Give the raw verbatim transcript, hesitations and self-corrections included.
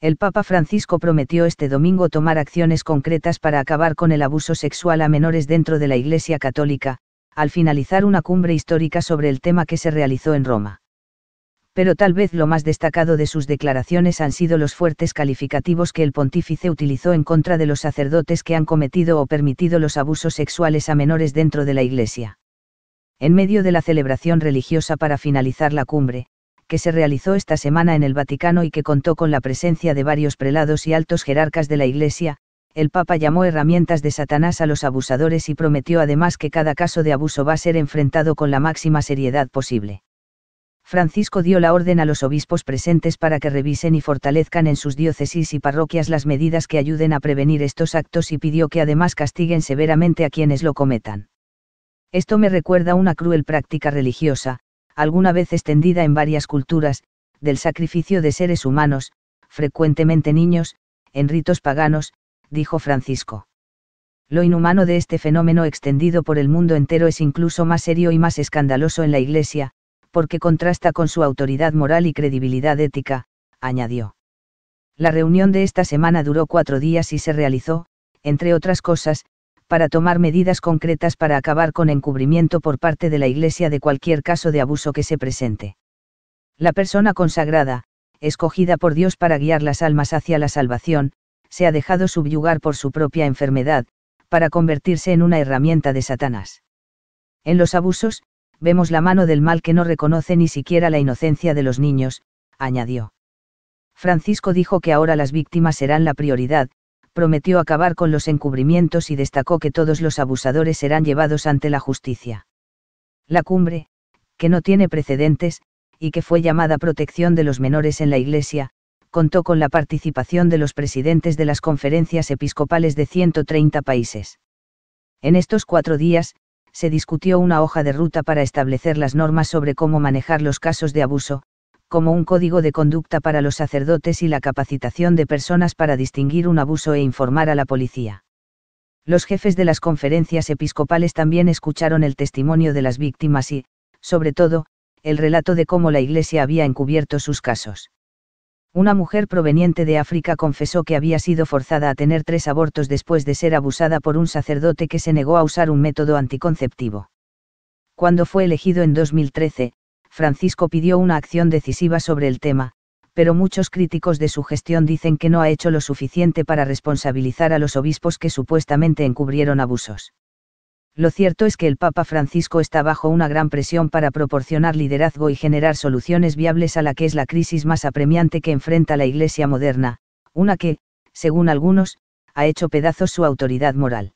El Papa Francisco prometió este domingo tomar acciones concretas para acabar con el abuso sexual a menores dentro de la Iglesia Católica, al finalizar una cumbre histórica sobre el tema que se realizó en Roma. Pero tal vez lo más destacado de sus declaraciones han sido los fuertes calificativos que el pontífice utilizó en contra de los sacerdotes que han cometido o permitido los abusos sexuales a menores dentro de la Iglesia. En medio de la celebración religiosa para finalizar la cumbre, que se realizó esta semana en el Vaticano y que contó con la presencia de varios prelados y altos jerarcas de la Iglesia, el Papa llamó herramientas de Satanás a los abusadores y prometió además que cada caso de abuso va a ser enfrentado con la máxima seriedad posible. Francisco dio la orden a los obispos presentes para que revisen y fortalezcan en sus diócesis y parroquias las medidas que ayuden a prevenir estos actos y pidió que además castiguen severamente a quienes lo cometan. Esto me recuerda una cruel práctica religiosa, alguna vez extendida en varias culturas, del sacrificio de seres humanos, frecuentemente niños, en ritos paganos, dijo Francisco. Lo inhumano de este fenómeno extendido por el mundo entero es incluso más serio y más escandaloso en la Iglesia, porque contrasta con su autoridad moral y credibilidad ética, añadió. La reunión de esta semana duró cuatro días y se realizó, entre otras cosas, para tomar medidas concretas para acabar con encubrimiento por parte de la Iglesia de cualquier caso de abuso que se presente. La persona consagrada, escogida por Dios para guiar las almas hacia la salvación, se ha dejado subyugar por su propia enfermedad, para convertirse en una herramienta de Satanás. En los abusos, vemos la mano del mal que no reconoce ni siquiera la inocencia de los niños, añadió. Francisco dijo que ahora las víctimas serán la prioridad, prometió acabar con los encubrimientos y destacó que todos los abusadores serán llevados ante la justicia. La cumbre, que no tiene precedentes, y que fue llamada Protección de los Menores en la Iglesia, contó con la participación de los presidentes de las conferencias episcopales de ciento treinta países. En estos cuatro días, se discutió una hoja de ruta para establecer las normas sobre cómo manejar los casos de abuso, como un código de conducta para los sacerdotes y la capacitación de personas para distinguir un abuso e informar a la policía. Los jefes de las conferencias episcopales también escucharon el testimonio de las víctimas y, sobre todo, el relato de cómo la Iglesia había encubierto sus casos. Una mujer proveniente de África confesó que había sido forzada a tener tres abortos después de ser abusada por un sacerdote que se negó a usar un método anticonceptivo. Cuando fue elegido en dos mil trece, Francisco pidió una acción decisiva sobre el tema, pero muchos críticos de su gestión dicen que no ha hecho lo suficiente para responsabilizar a los obispos que supuestamente encubrieron abusos. Lo cierto es que el Papa Francisco está bajo una gran presión para proporcionar liderazgo y generar soluciones viables a la que es la crisis más apremiante que enfrenta la Iglesia moderna, una que, según algunos, ha hecho pedazos su autoridad moral.